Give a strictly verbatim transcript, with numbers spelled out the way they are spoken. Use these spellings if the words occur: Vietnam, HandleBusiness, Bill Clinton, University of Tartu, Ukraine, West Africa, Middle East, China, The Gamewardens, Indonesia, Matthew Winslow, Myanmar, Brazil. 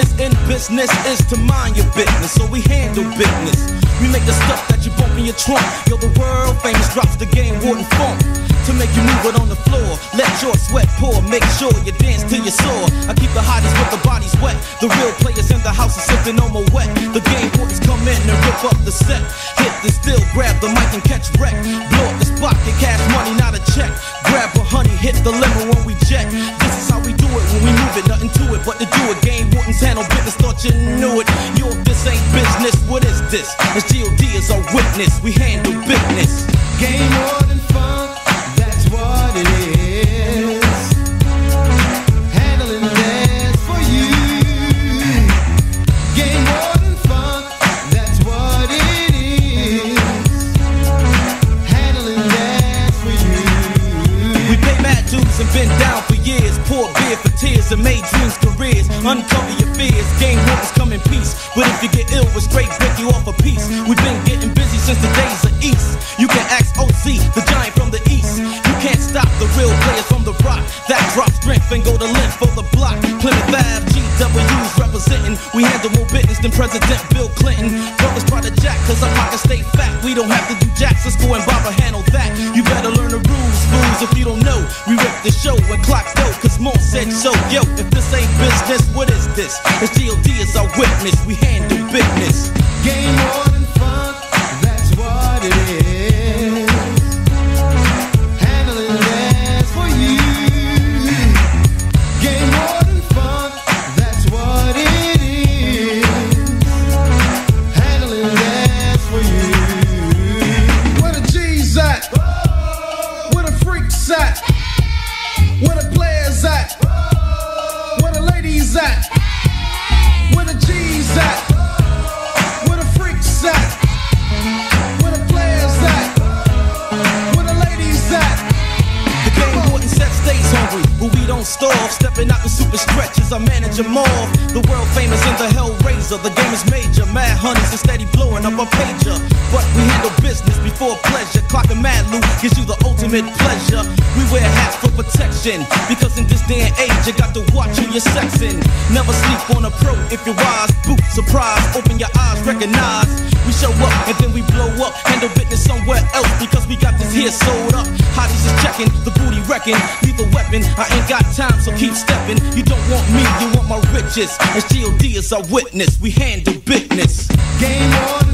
business in business is to mind your business. So we handle business. We make the stuff that you bump in your trunk. Yo, the world famous drops the Game Warden funk to make you move it on the floor. Let your sweat pour. Make sure you dance till you're sore. I keep the hotties with the bodies wet. The real players in the house are sipping on my wet. The Game Wardens come in and rip up the set. Hit the still, grab the mic and catch wreck. Blow up the spot, get cash money, not a check. Grab a honey, hit the limo when we jet. This is how we do it when we move it. Nothing to it but to do it. Game Wardens handle business, thought you knew it. Yo, if this ain't business, what is this? It's G O D is our witness. We handle business. Game Warden funk, that's what it is. Been down for years, poured beer for tears, and made dreams careers. Uncover your fears, Game Wardens come in peace. But if you get ill, we'll straight break you off a piece. We've been getting busy since the days of East. You can ask O C, the giant from the East. You can't stop the real players from the rock. That drop strength and go to length for the block. Plymouth Ave, G W's representing. We handle more business than President Bill Clinton. Brothers by the jack, cause our pockets stay fat. We don't have to do jacks, let's go and Baba handle that. You better learn the rules, fools, if you don't know. We rip the show and clock though, cause Mom said so. Yo, if this ain't business, what is this? It's G O D is our witness, we handle business. Game Warden funk, that's what it is. Handling that for you. Game Warden funk, that's what it is. Handling that for you. Where the G's at? Whoa. Where the freaks at? Where the players at? Whoa. Where the ladies at? Hey. Where the G's at? Whoa. Where the freaks at? Hey. Where the players at? Whoa. Where the ladies at? Hey. The Game Wardens set stays hungry, but we don't starve. Stepping out the super stretches, I manage them all. The world famous in the Hellraiser. The game is major, mad honeys and steady blowing up a pager. But we handle business before pleasure. Clocking mad loot gives you the ultimate pleasure. We wear hats for protection, because in this day and age you got to watch who you're sexing. Never sleep on a pro if you're wise. Boot, surprise, open your eyes, recognize. We show up and then we blow up. Handle business somewhere else, because we got this here sold up. Hotties is checking, the booty wrecking. Lethal weapon, I ain't got time, so keep stepping. You don't want me, you want my riches. As G O D is our witness, we handle business. Game on.